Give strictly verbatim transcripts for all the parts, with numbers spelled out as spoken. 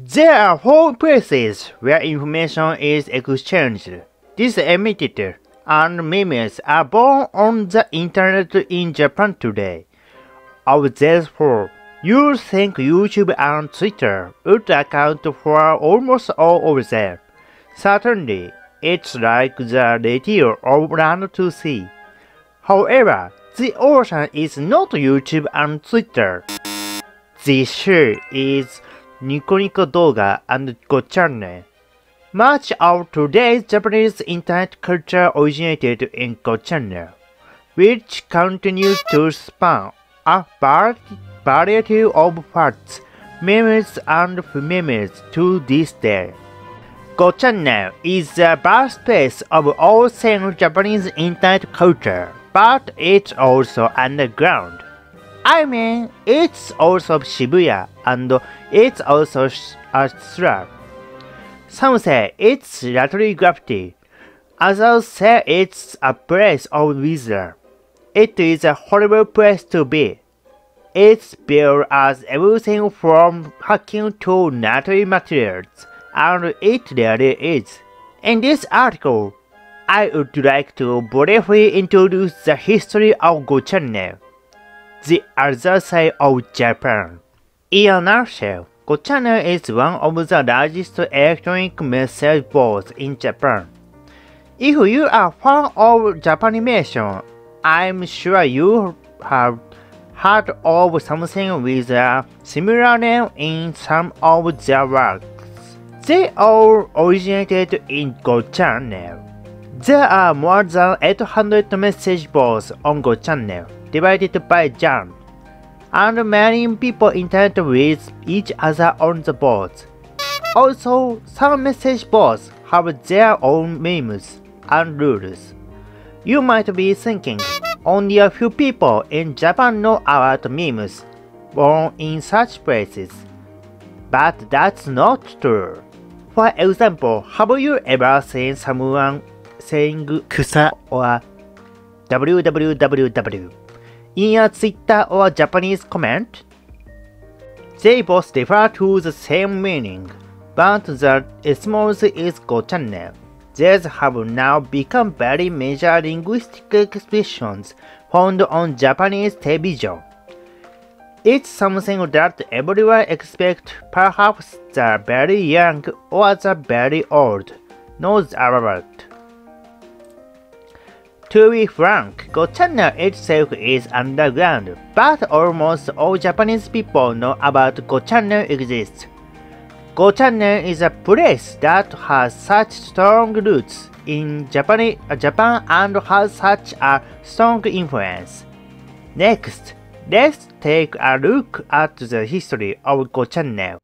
There are whole places where information is exchanged, disseminated, and memes are born on the internet in Japan today. And therefore, you think YouTube and Twitter would account for almost all of them. Certainly, it's like the ratio of land to sea. However, the ocean is not YouTube and Twitter. The sea is Nikoniko Doga and GoChannel. Much of today's Japanese internet culture originated in GoChannel, which continues to span a variety of facts, memes, and memes to this day. GoChannel is the birthplace of all things Japanese internet culture, but it's also underground. I mean, it's also Shibuya, and it's also a slum. Some say it's literary graffiti, others say it's a place of wisdom. It is a horrible place to be. It's billed as everything from hacking to literary materials, and it really is. In this article, I would like to briefly introduce the history of GoChannel, the other side of Japan. In a nutshell, GoChannel is one of the largest electronic message boards in Japan. If you are a fan of Japanimation, I'm sure you have heard of something with a similar name in some of their works. They all originated in GoChannel. There are more than eight hundred message boards on GoChannel, divided by genre, and many people interact with each other on the boards. Also, some message boards have their own memes and rules. You might be thinking, only a few people in Japan know about memes born in such places. But that's not true. For example, have you ever seen someone saying kusa or www? In a Twitter or Japanese comment? They both refer to the same meaning, but the response is GoChannel. These have now become very major linguistic expressions found on Japanese television. It's something that everyone expects, perhaps the very young or the very old knows about. To be frank, GoChannel itself is underground, but almost all Japanese people know about GoChannel exists. GoChannel is a place that has such strong roots in Japan, Japan and has such a strong influence. Next, let's take a look at the history of GoChannel.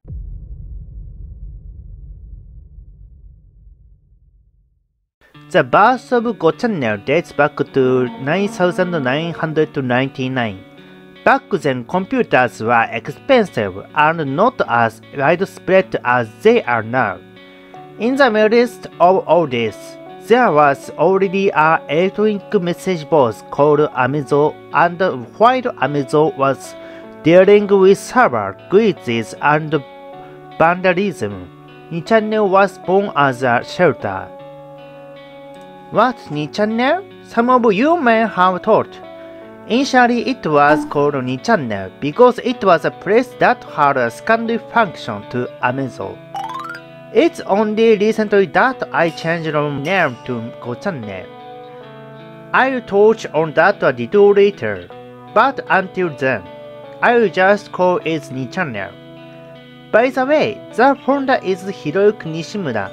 The birth of GoChannel dates back to nine thousand nine hundred ninety-nine. Back then, computers were expensive and not as widespread as they are now. In the midst of all this, there was already an electronic message board called Amezo, and while Amezo was dealing with server glitches and vandalism, GoChannel was born as a shelter. What's GoChannel? Some of you may have thought. Initially, it was called GoChannel because it was a place that had a secondary function to Amezo. It's only recently that I changed the name to GoChannel. I'll touch on that a little later, but until then, I'll just call it GoChannel. By the way, the founder is Hiroyuki Nishimura,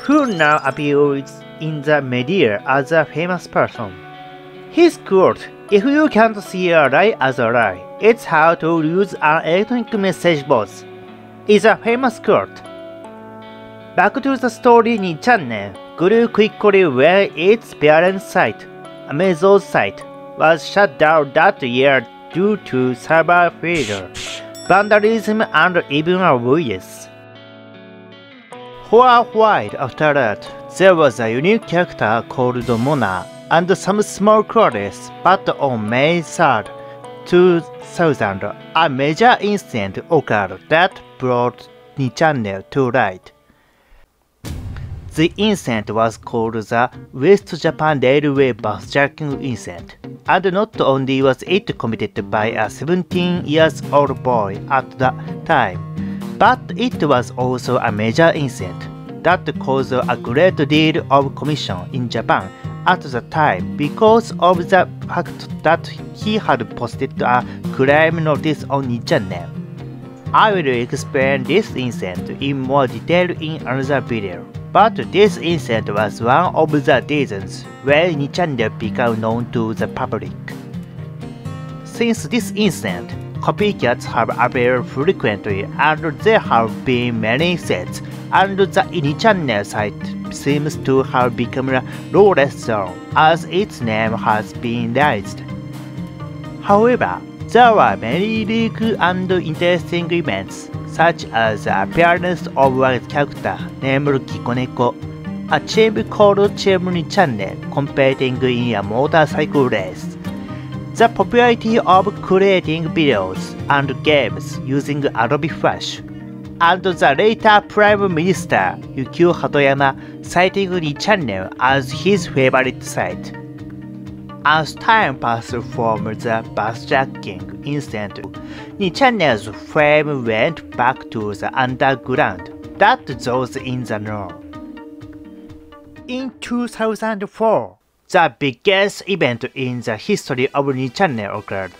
who now appears in the media as a famous person. His quote, "If you can't see a lie as a lie, it's how to use an electronic message board," is a famous quote. Back to the story, GoChannel grew quickly when its parent site, Amezo's site, was shut down that year due to server failure, vandalism, and even a virus. For a while after that, there was a unique character called Mona and some small crowds, but on May third, two thousand, a major incident occurred that brought two channel to right. The incident was called the West Japan Railway Bus Jacking Incident, and not only was it committed by a seventeen years old boy at the time, but it was also a major incident that caused a great deal of commotion in Japan at the time because of the fact that he had posted a crime notice on two channel. I will explain this incident in more detail in another video, but this incident was one of the reasons why two channel became known to the public. Since this incident, copycats have appeared frequently and there have been many sets, and the two channel site seems to have become a lawless zone as its name has been raised. However, there were many legal and interesting events, such as the appearance of a character named Kikoneko, a team called Team two channel competing in a motorcycle race, the popularity of creating videos and games using Adobe Flash, and the later Prime Minister Yukio Hatoyama citing two channel as his favorite site. As time passed from the bus jacking incident, two channel's fame went back to the underground, that those in the north. In two thousand four, the biggest event in the history of two channel occurred.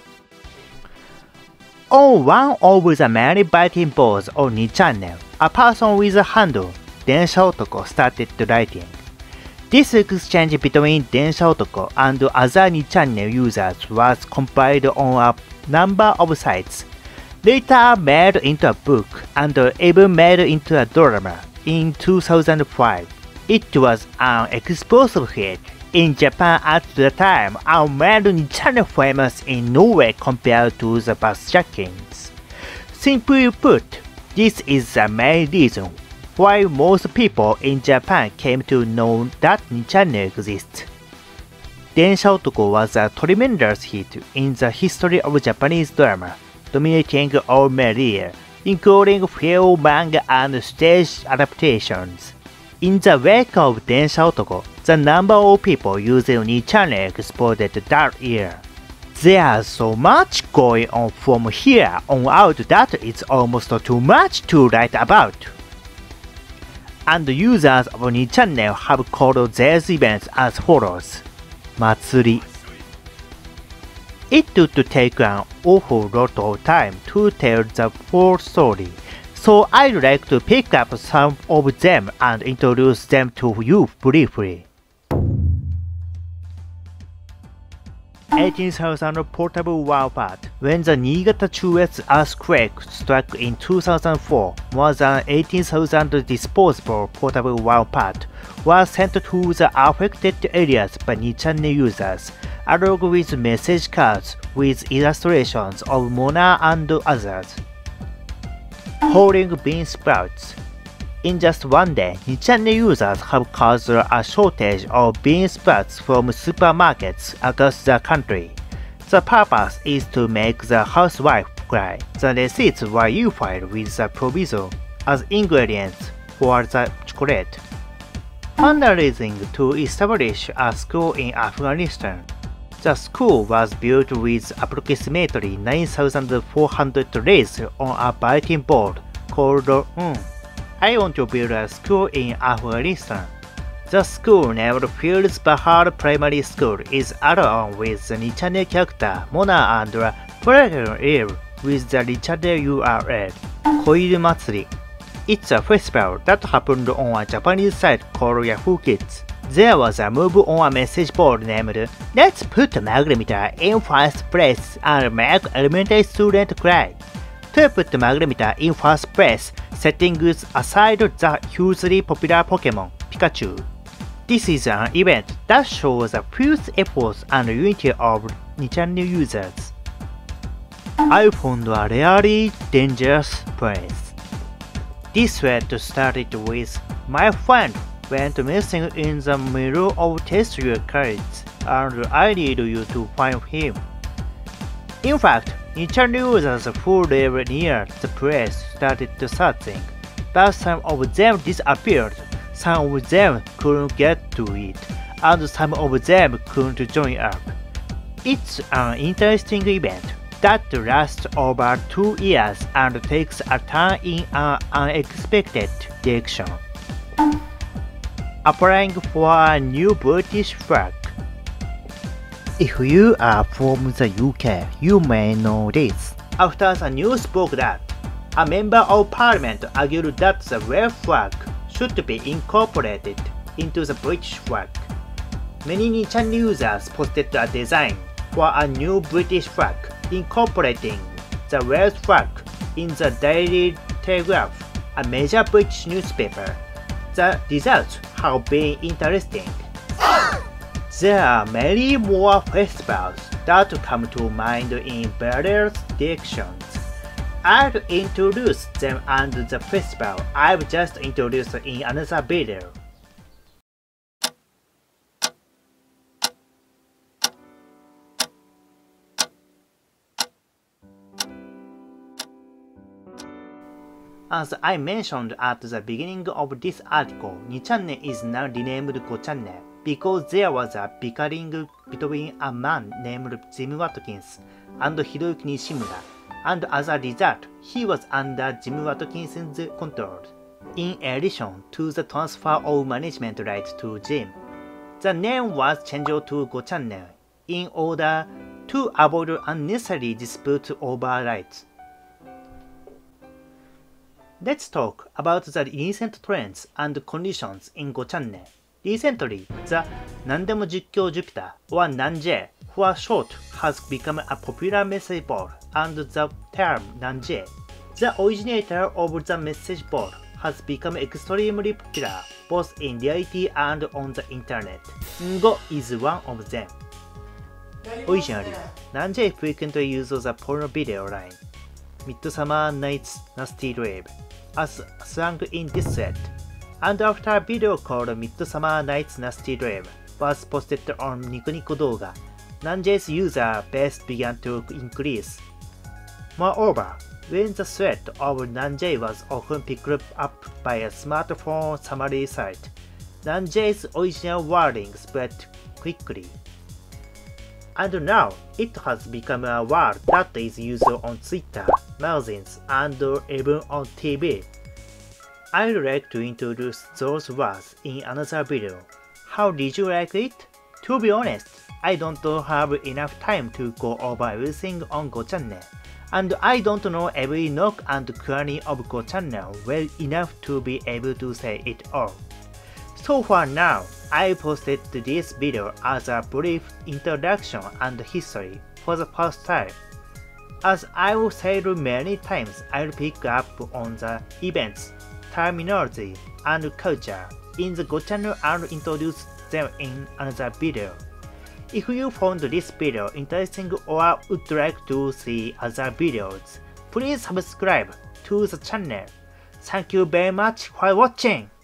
On one of the many biting boards on two channel, a person with a handle, Densha Otoko, started writing. This exchange between Densha Otoko and other two channel users was compiled on a number of sites, later made into a book and even made into a drama. In two thousand five, it was an explosive hit in Japan at the time and made two channel famous in no way compared to the bus jackings. Simply put, this is the main reason why most people in Japan came to know that two channel exists. Densha Otoko was a tremendous hit in the history of Japanese drama, dominating all media, including film, manga, and stage adaptations. In the wake of Densha Otoko, the number of people using two channel exploded that year. There's so much going on from here on out that it's almost too much to write about. And users of two channel have called these events as follows. Matsuri. It would take an awful lot of time to tell the full story, so I'd like to pick up some of them and introduce them to you briefly. eighteen thousand Portable War Part. When the Niigata-Chuetsu earthquake struck in two thousand four, more than eighteen thousand disposable portable war parts were sent to the affected areas by two channel users, along with message cards with illustrations of Mona and others. Hauling bean sprouts. In just one day, two channel users have caused a shortage of bean sprouts from supermarkets across the country. The purpose is to make the housewife cry. The receipts were e-filed with the proviso as ingredients for the chocolate. Fundraising to establish a school in Afghanistan. The school was built with approximately nine thousand four hundred rays on a bulletin board called um, I want to build a school in Afghanistan. The school named Fields Bahar Primary School is added on with the two channel character Mona and a Dragon Eel with the two channel U R L. Koiru Matsuri. It's a festival that happened on a Japanese site called Yahoo Kids. There was a move on a message board named "Let's put Magnemeter in first place and make elementary students cry." To put Magnemeter in first place, setting aside the hugely popular Pokemon, Pikachu. This is an event that shows the fierce efforts and unity of two channel users. I found a really dangerous place. This thread started with "My friend went missing in the middle of test year credits, and I need you to find him." In fact, two channel users who live near the place started searching, but some of them disappeared, some of them couldn't get to it, and some of them couldn't join up. It's an interesting event that lasts over two years and takes a turn in an unexpected direction. Applying for a new British flag. If you are from the U K, you may know this. After the news broke that a member of parliament argued that the Welsh flag should be incorporated into the British flag, many Nichan users posted a design for a new British flag incorporating the Welsh flag in the Daily Telegraph, a major British newspaper. The results have been interesting. There are many more festivals that come to mind in various directions. I'll introduce them and the festival I've just introduced in another video. As I mentioned at the beginning of this article, Nichannel is now renamed Gochannel, because there was a bickering between a man named Jim Watkins and Hiroyuki Nishimura, and as a result, he was under Jim Watkins' control, in addition to the transfer of management rights to Jim. The name was changed to Gochannel in order to avoid unnecessary disputes over rights. Let's talk about the recent trends and conditions in Gochannel. Recently, the Nandemo Jikkyo Jupiter, or Nanje for short, has become a popular message board, and the term Nanje, the originator of the message board, has become extremely popular both in reality and on the internet. Ngo is one of them. Originally, Nanje frequently used the porno video line, Midsummer Night's Nasty Rave, as slang in this set, and after a video called Midsummer Night's Nasty Rave was posted on Nikoniko Douga, Nanje's user base began to increase. Moreover, when the threat of Nanje was often picked up by a smartphone summary site, Nanje's original wording spread quickly. And now, it has become a word that is used on Twitter, magazines, and even on T V. I'd like to introduce those words in another video. How did you like it? To be honest, I don't have enough time to go over everything on Gochannel, and I don't know every nook and cranny of Gochannel well enough to be able to say it all. So for now, I posted this video as a brief introduction and history for the first time. As I've said many times, I'll pick up on the events, terminology, and culture in the Gochannel and introduce them in another video. If you found this video interesting or would like to see other videos, please subscribe to the channel. Thank you very much for watching!